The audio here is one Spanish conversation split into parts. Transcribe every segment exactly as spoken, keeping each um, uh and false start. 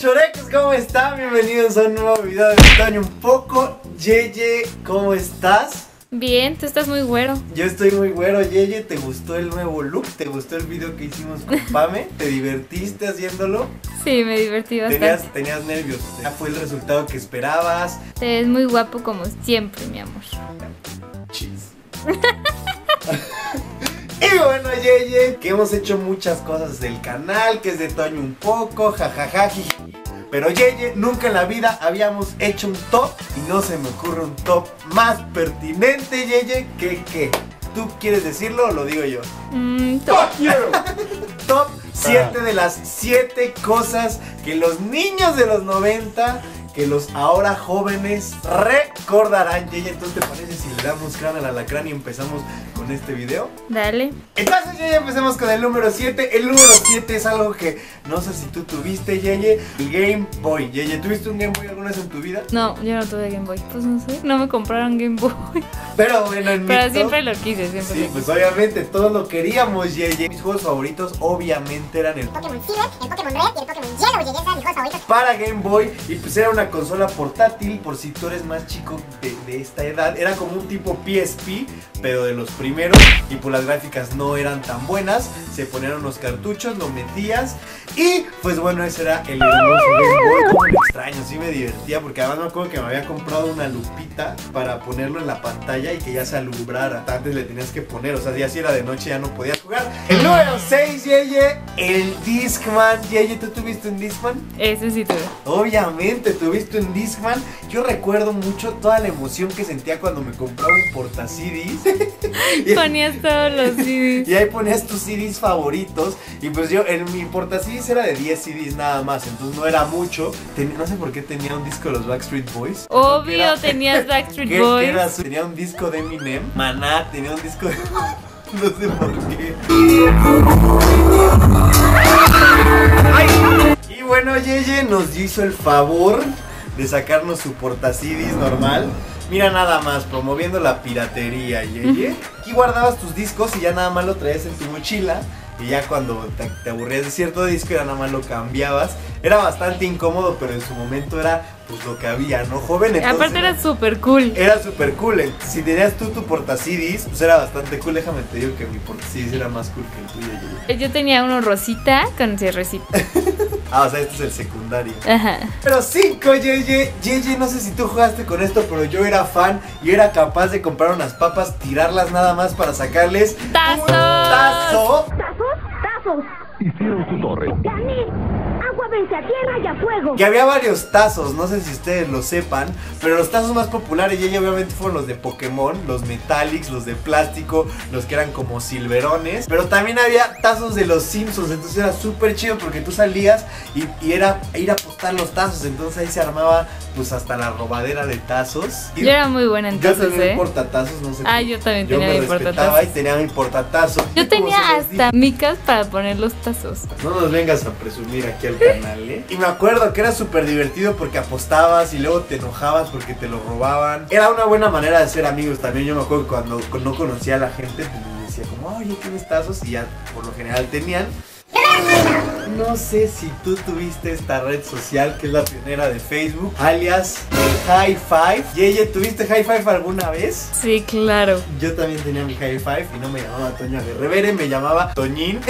Choreques, ¿cómo están? Bienvenidos a un nuevo video de De Toño Un Poco. Yeye, ¿cómo estás? Bien, tú estás muy güero. Yo estoy muy güero, Yeye. ¿Te gustó el nuevo look? ¿Te gustó el video que hicimos con Pame? ¿Te divertiste haciéndolo? Sí, me divertí bastante. Tenías, tenías nervios. Ya fue el resultado que esperabas. Te ves muy guapo como siempre, mi amor. Chis. Y bueno, Yeye, que hemos hecho muchas cosas del canal, que es De Toño Un Poco, jajaja. Pero Yeye, nunca en la vida habíamos hecho un top y no se me ocurre un top más pertinente, Yeye, que qué. ¿Tú quieres decirlo o lo digo yo? Mm, top. Top siete de las siete cosas que los niños de los noventa, que los ahora jóvenes recordarán, Yeye. Entonces, ¿te parece si le damos cara al alacrán y empezamos con este video? Dale. Entonces, Yeye, empecemos con el número siete. El número siete es algo que no sé si tú tuviste, Yeye, el Game Boy. Yeye, ¿tuviste un Game Boy alguna vez en tu vida? No, yo no tuve Game Boy. Pues no sé, no me compraron Game Boy. Pero bueno, en mi Pero top, siempre lo quise, siempre. Sí, lo pues quise. Obviamente todos lo queríamos, Yeye. Mis juegos favoritos obviamente eran el Pokémon Silver, el Pokémon Red y el Pokémon Yellow, Yeye, eran mis juegos favoritos para Game Boy. Y pues era una consola portátil, por si tú eres más chico de, de esta edad. Era como un tipo P S P, pero de los primeros, y pues las gráficas no eran tan buenas. Se ponían unos cartuchos, lo metías y pues bueno, ese era el hermoso Game Boy. Extraño, sí me divertía, porque además me acuerdo que me había comprado una lupita para ponerlo en la pantalla y que ya se alumbrara. Antes le tenías que poner, o sea, ya si era de noche ya no podías jugar. El número seis, Yeye, el Discman. Yeye, ¿tú tuviste un Discman? Ese sí tuve. Obviamente tuviste visto en Discman. Yo recuerdo mucho toda la emoción que sentía cuando me compraba un porta C Ds. Ponías todos los C Ds. Y ahí ponías tus C Ds favoritos. Y pues yo, en mi porta C Ds era de diez C Ds nada más, entonces no era mucho. Ten, no sé por qué tenía un disco de los Backstreet Boys. Obvio, era, tenías Backstreet Boys. Era, tenía un disco de Eminem, Maná, tenía un disco de... no sé por qué. Ay. Y bueno, Yeye nos hizo el favor de sacarnos su portacidis normal. Mira nada más, promoviendo la piratería, Yeye. Aquí guardabas tus discos y ya nada más lo traías en tu mochila. Y ya cuando te, te aburrías de cierto disco, ya nada más lo cambiabas. Era bastante incómodo, pero en su momento era pues lo que había, ¿no, joven? Entonces, aparte era súper cool. Era súper cool. Si tenías tú tu portacidis, pues era bastante cool. Déjame te digo que mi portacidis era más cool que el tuyo, Yeye. Yo tenía uno rosita con cierrecito. Ah, o sea, este es el secundario. Ajá. Pero cinco, Yeye. Yeye, no sé si tú jugaste con esto, pero yo era fan y era capaz de comprar unas papas, tirarlas nada más para sacarles ¡tazos! Un tazo. ¿Tazos? ¡Tazos! Hicieron su torre. ¡Gané! ¡Agua vence a tierra y a fuego! Que había varios tazos, no sé si ustedes lo sepan, pero los tazos más populares, Yeye, obviamente fueron los de Pokémon, los Metallics, los de plástico, los que eran como silverones. Pero también había tazos de los Simpsons, entonces era súper chido porque tú salías y, y era ir a apostar los tazos. Entonces ahí se armaba pues hasta la robadera de tazos. Y yo era muy buena en tazos, ¿eh? Yo tenía mi portatazos, no sé. Ah, yo también yo tenía mi portatazos. Yo me respetaba y tenía mi portatazos. Yo tenía hasta micas para poner los tazos. No nos vengas a presumir aquí al canal, ¿eh? Y me acuerdo que era súper divertido porque apostabas y luego te enojabas porque te lo robaban. Era una buena manera de ser amigos también. Yo me acuerdo que cuando no conocía a la gente, pues me decía como, oye, ¿tienes tazos? Y ya por lo general tenían. No sé si tú tuviste esta red social que es la pionera de Facebook, alias el Hi cinco. Yeye, ¿tuviste Hi cinco alguna vez? Sí, claro. Yo también tenía mi Hi cinco y no me llamaba Toño de Revere, me llamaba Toñín.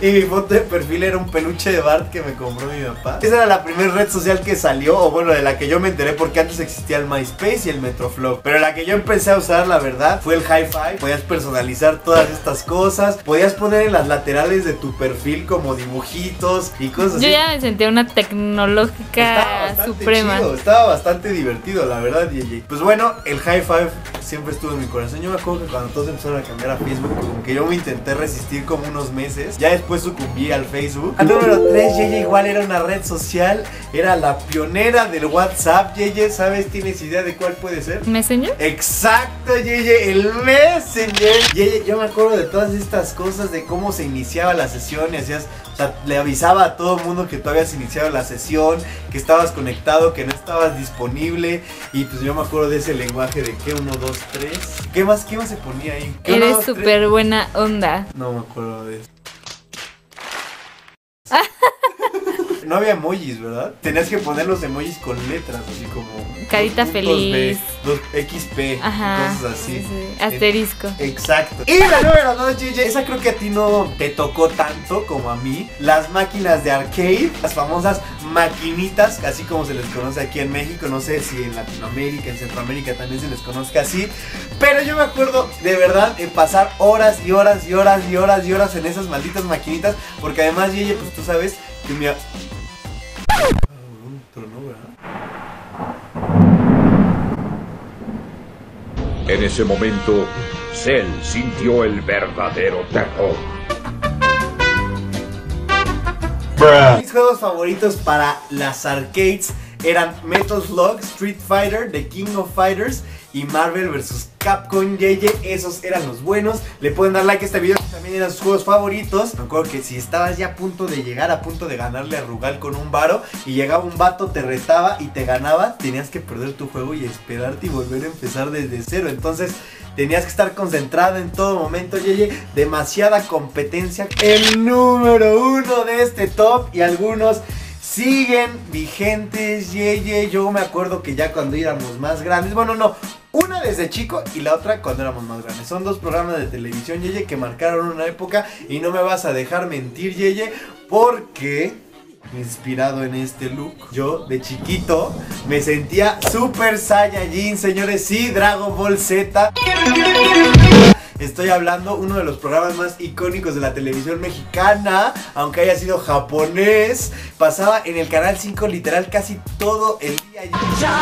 Y mi foto de perfil era un peluche de Bart que me compró mi papá. Esa era la primera red social que salió, o bueno, de la que yo me enteré, porque antes existía el MySpace y el Metroflop. Pero la que yo empecé a usar, la verdad, fue el Hi cinco. Podías personalizar todas estas cosas. Podías poner en las laterales de tu perfil como dibujitos y cosas así. Yo ya me sentía una tecnológica estaba suprema. Chido, estaba bastante divertido, la verdad, Yeye. Pues bueno, el Hi cinco siempre estuvo en mi corazón. Yo me acuerdo que cuando todos empezaron a cambiar a Facebook, como que yo me intenté resistir como unos meses. Ya después sucumbí al Facebook. Al número tres, Yeye, igual era una red social. Era la pionera del WhatsApp, Yeye. ¿Sabes? ¿Tienes idea de cuál puede ser? ¿Messenger? Exacto, Yeye, el Messenger. Yeye, yo me acuerdo de todas estas cosas, de cómo se iniciaba la sesión y hacías, o sea, le avisaba a todo el mundo que tú habías iniciado la sesión, que estabas conectado, que no estabas disponible. Y pues yo me acuerdo de ese lenguaje de que uno, dos, tres. ¿Qué más? ¿Qué más se ponía ahí? ¿Qué eres súper buena onda? No me acuerdo de eso. no había emojis, ¿verdad? Tenías que poner los emojis con letras, así como carita feliz, los equis pe, ajá, cosas así, sí, sí. Asterisco. Exacto. Y la número dos, G J, esa creo que a ti no te tocó tanto como a mí. Las máquinas de arcade, las famosas maquinitas, así como se les conoce aquí en México. No sé si en Latinoamérica, en Centroamérica también se les conozca así. Pero yo me acuerdo de verdad de pasar horas y horas y horas y horas y horas en esas malditas maquinitas. Porque además, G J, pues tú sabes que mi... Ah, un trono, ¿verdad? En ese momento, Cell sintió el verdadero terror. Mis juegos favoritos para las arcades eran Metal Slug, Street Fighter, The King of Fighters y Marvel versus. Capcom. J J, esos eran los buenos. Le pueden dar like a este video si también eran sus juegos favoritos. Me acuerdo que si estabas ya a punto de llegar, a punto de ganarle a Rugal con un varo, y llegaba un vato, te retaba y te ganaba, tenías que perder tu juego y esperarte y volver a empezar desde cero. Entonces tenías que estar concentrado en todo momento, J J. Demasiada competencia. El número uno de este top, y algunos siguen vigentes, J J. Yo me acuerdo que ya cuando éramos más grandes, bueno, no, una desde chico y la otra cuando éramos más grandes. Son dos programas de televisión, Yeye, que marcaron una época. Y no me vas a dejar mentir, Yeye, porque inspirado en este look, yo de chiquito me sentía Super Saiyajin, señores. Sí, Dragon Ball Z. Estoy hablando uno de los programas más icónicos de la televisión mexicana, aunque haya sido japonés. Pasaba en el Canal cinco literal casi todo el día.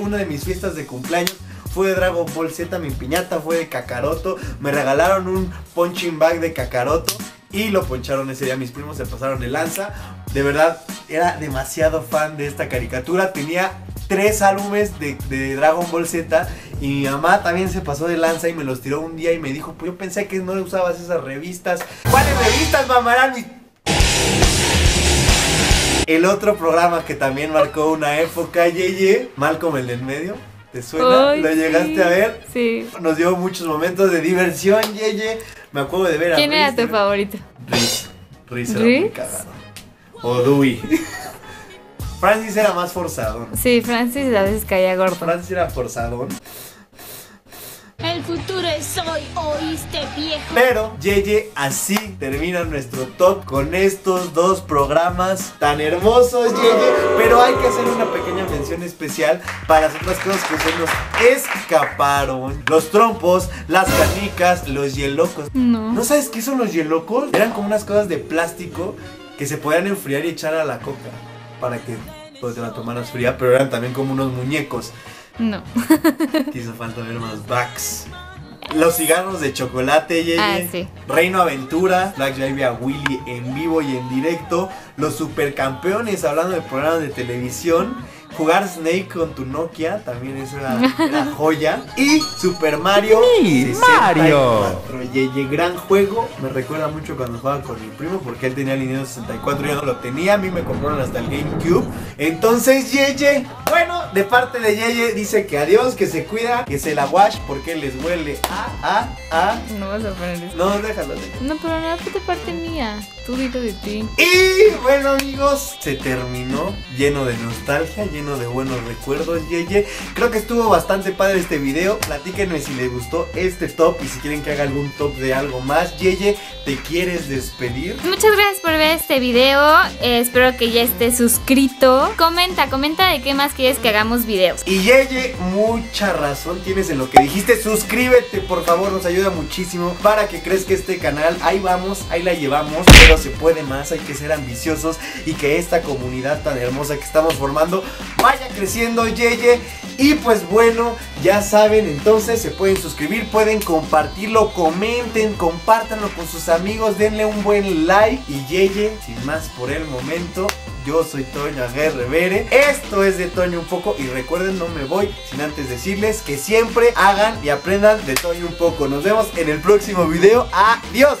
Una de mis fiestas de cumpleaños fue de Dragon Ball Z, mi piñata fue de Kakaroto, me regalaron un punching bag de Kakaroto y lo poncharon ese día, mis primos se pasaron de lanza. De verdad, era demasiado fan de esta caricatura, tenía tres álbumes de, de Dragon Ball Z. Y mi mamá también se pasó de lanza y me los tiró un día y me dijo, pues yo pensé que no usabas esas revistas. ¿Cuáles revistas, mamá? Eran mis... El otro programa que también marcó una época, Yeye, Mal como el del medio, ¿te suena? Oy, ¿lo llegaste sí, a ver? Sí. Nos dio muchos momentos de diversión, Yeye. Me acuerdo de ver a... ¿Quién era tu favorito? Riz. Riz era muy cagado. O Dewey. Francis era más forzadón. Sí, Francis a veces caía gordo. Francis era forzadón. El futuro es hoy, oíste viejo. Pero, Yeye, así termina nuestro top con estos dos programas tan hermosos, Yeye. Pero hay que hacer una pequeña mención especial para las otras cosas que se nos escaparon. Los trompos, las canicas, los hielocos. No. ¿No sabes qué son los hielocos? Eran como unas cosas de plástico que se podían enfriar y echar a la coca para que pues, te la tomaras fría, pero eran también como unos muñecos. No. Te hizo falta ver más Bugs. Los cigarros de chocolate, Yeye. Ah, sí. Reino Aventura. Black Javi a Willy en vivo y en directo. Los supercampeones, hablando de programas de televisión. Jugar Snake con tu Nokia, también eso era, era joya. Y Super Mario sesenta y cuatro, Yeye, gran juego. Me recuerda mucho cuando jugaba con mi primo, porque él tenía el Nintendo sesenta y cuatro y yo no lo tenía. A mí me compraron hasta el GameCube. Entonces, Yeye, bueno, de parte de Yeye dice que adiós, que se cuida, que se la wash, porque les huele a, a, a... No vas a poner eso. No, déjalo, déjalo. No, pero no fue de parte mía, tú dilo de ti. Y bueno, amigos, se terminó, lleno de nostalgia, lleno de buenos recuerdos, Yeye. Creo que estuvo bastante padre este video. Platíquenme si les gustó este top y si quieren que haga algún top de algo más. Yeye, ¿te quieres despedir? Muchas gracias por ver este video, eh, espero que ya estés suscrito. Comenta, comenta de qué más quieres que hagamos videos. Y Yeye, mucha razón tienes en lo que dijiste. Suscríbete, por favor, nos ayuda muchísimo para que crezca este canal. Ahí vamos, ahí la llevamos, pero se puede más, hay que ser ambiciosos y que esta comunidad tan hermosa que estamos formando vaya creciendo, Yeye. Y pues bueno, ya saben, entonces se pueden suscribir, pueden compartirlo, comenten, compártanlo con sus amigos, denle un buen like. Y Yeye, sin más por el momento, yo soy Toño Aguerrevere, esto es De Toño Un Poco, y recuerden, no me voy sin antes decirles que siempre hagan y aprendan de Toño Un Poco. Nos vemos en el próximo video, adiós.